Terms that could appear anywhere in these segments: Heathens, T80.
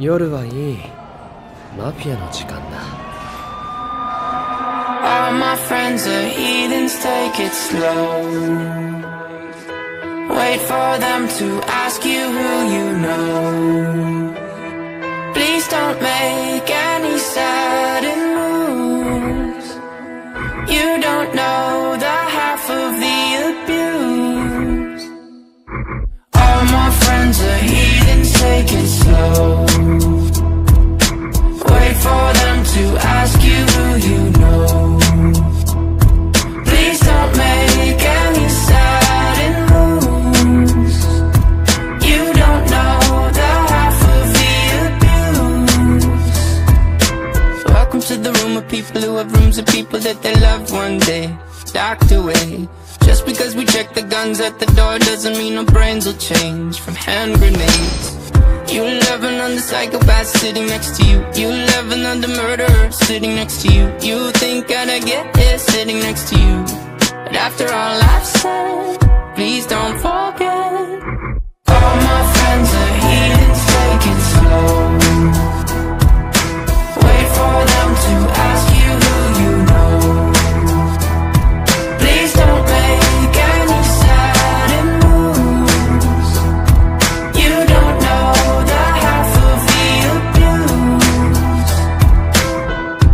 夜はいいマフィアの時間だ。 All my friends are heathens, take it slow. Wait for them to ask you who you know. Please don't make any sudden moves. You don't know the half of the abuse. All my friends are heathens, take it slow. Wait for them to ask you who you know. Please don't make any sudden moves. You don't know the half of the abuse. Welcome to the room of people who have rooms of people that they love one day locked away. Just because we check the guns at the door doesn't mean our brains will change from hand grenades. You love another psychopath sitting next to you. You love another murderer sitting next to you. You think I'd get it sitting next to you. But after all I've said, please don't forget. All my friends are heathens, take it slow. Wait for them to ask you who you know. Please don't make any sudden moves. You don't know the half of the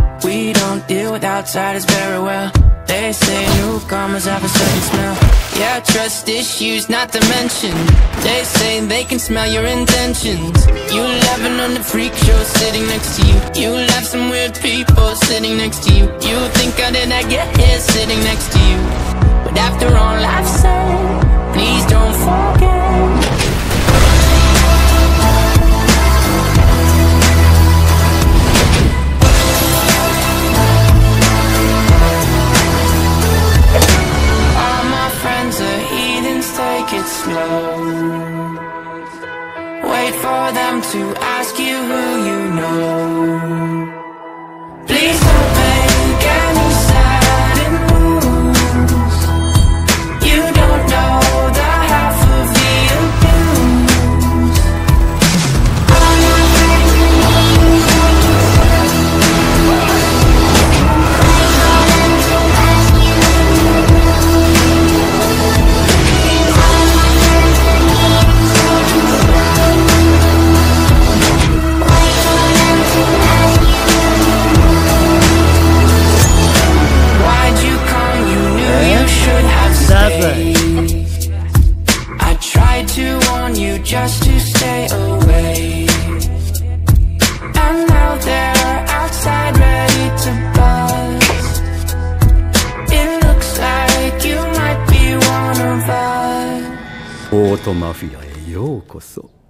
abuse. We don't deal with outsiders very well. They say newcomers have a certain smell. Yeah, trust issues not to mention. They say they can smell your intentions. You laughing on the freak show sitting next to you. You laugh some weird people sitting next to you. You think how did I get here sitting next to you. But after all I've said, please don't forget. Take it slow. Wait for them to ask you who you know. Please don't make any sudden moves. You don't know the half of the abuse. I tried to warn you just to stay away. And now they're outside ready to bust. It looks like you might be one of us. オートマフィアへようこそ。